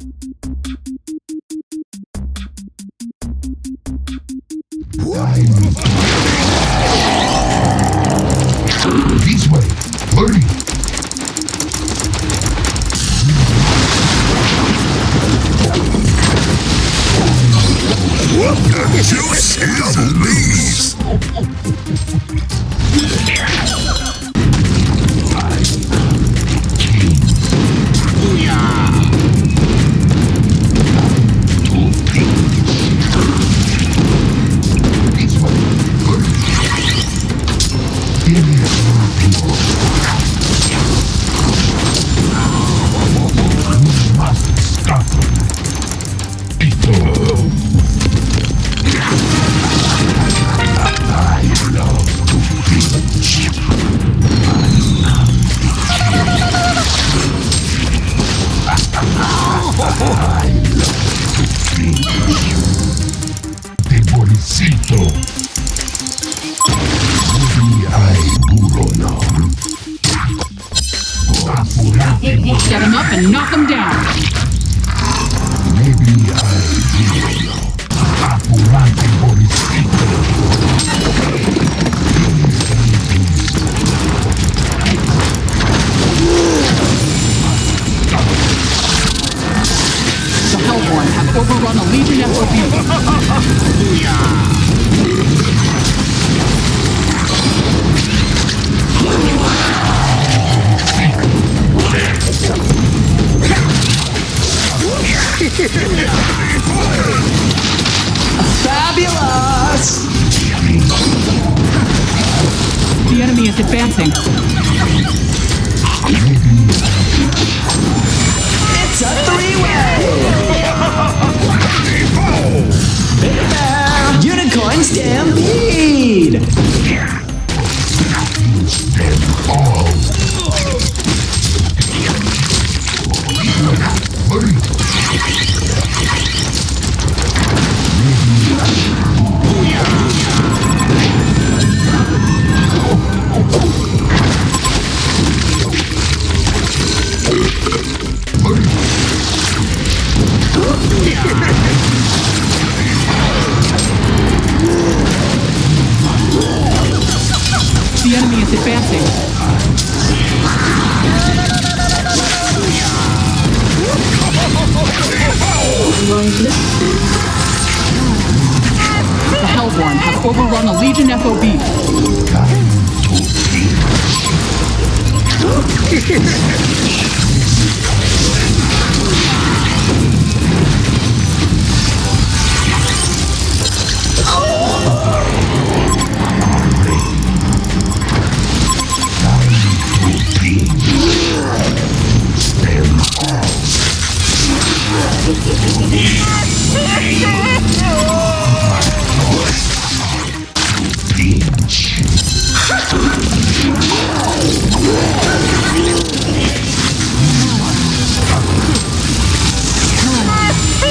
This way, hurry! What the juice is these? Get him up and knock him down. Maybe I do. Apurate bolicito. The Hellborn have overrun a Legion FOB. Fabulous! The enemy is advancing. It's a three-way! Big Bear! Unicorn Stampede! The enemy is advancing. The Hellborn have overrun a Legion FOB. The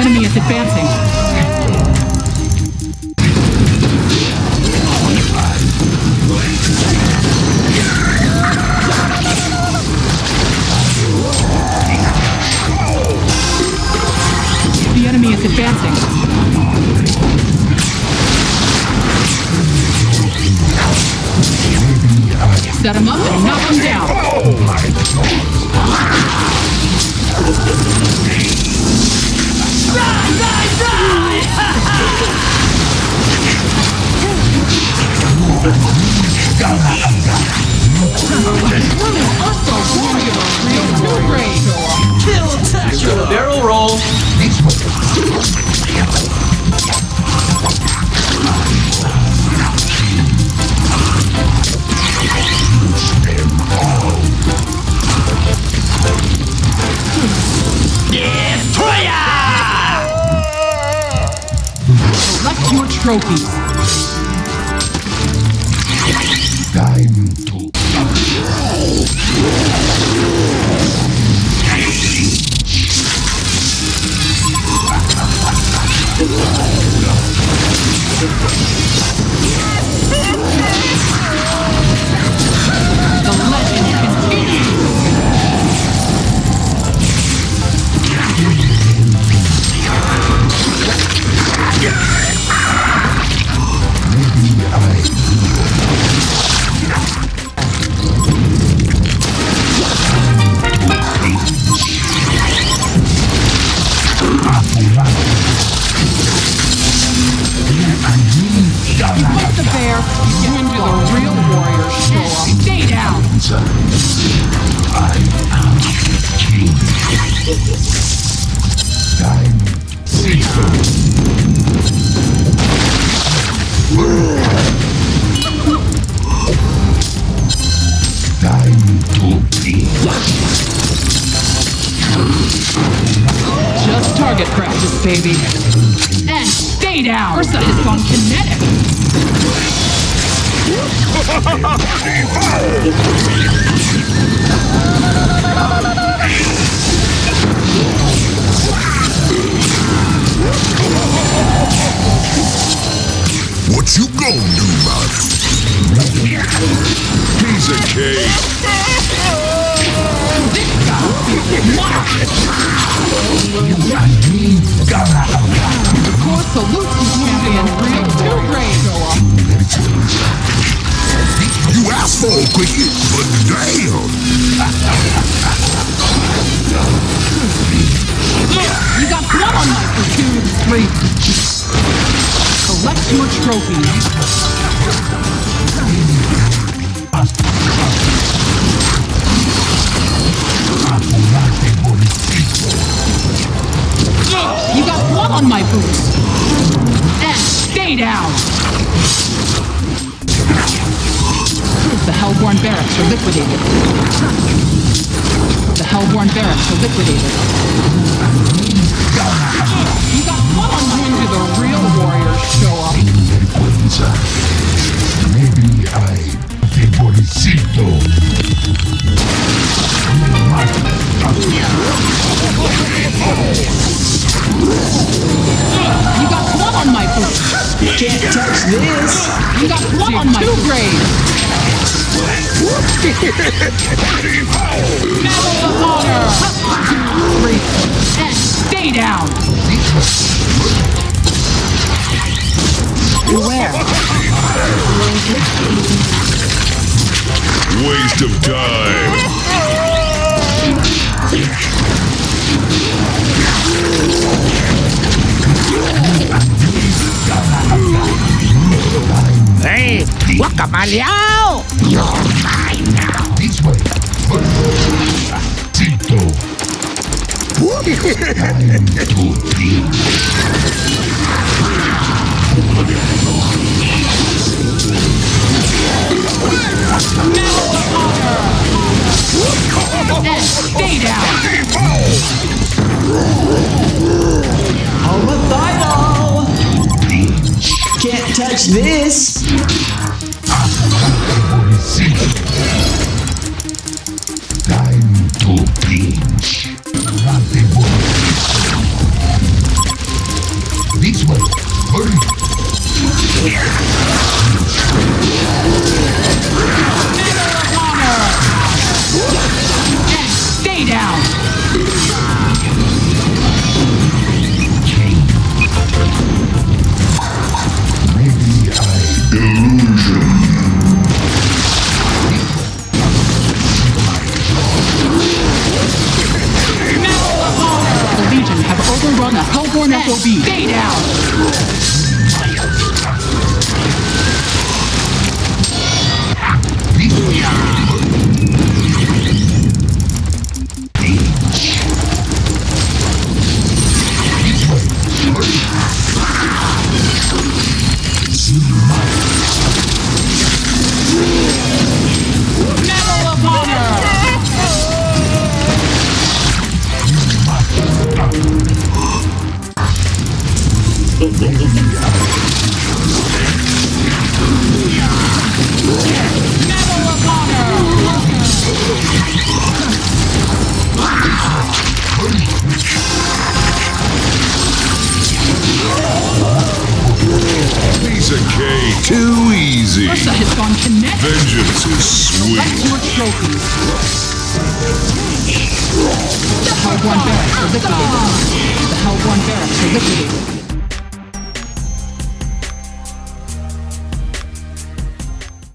enemy is advancing. The enemy is advancing. Set him up and knock him down. Collect your trophies. Time to the legend continues. answer. I am the king. Time seeker. Time to be. Just target practice, baby. And stay down! Ursa is gone kinetic! What you gon' do about it? He's a cave! The core salutes you, champion. Two brains. You asked for a quickie, but damn. You got blood on my for 2 and 3. Collect your trophies. You got blood on my boots! And stay down! The Hellborn barracks are liquidated. The Hellborn barracks are liquidated. You got blood on my boots! When do the real warriors show up? Maybe I You got blood on my foot. Can't touch this. You got blood on my foot. 2 grades. Medal of honor. And stay down. Beware. Waste of time. Hey, guacamaleo! You're mine now. This way. Tito. Time to be. Stay down. Can't touch this! Time to pinch. This way, hurry! And stay down! Overrun a Hellborn FOB. Stay down. Medal of Honor. Piece of cake. Too easy. Has gone kinetic. Vengeance is sweet. The Hellborn barracks are liquidated.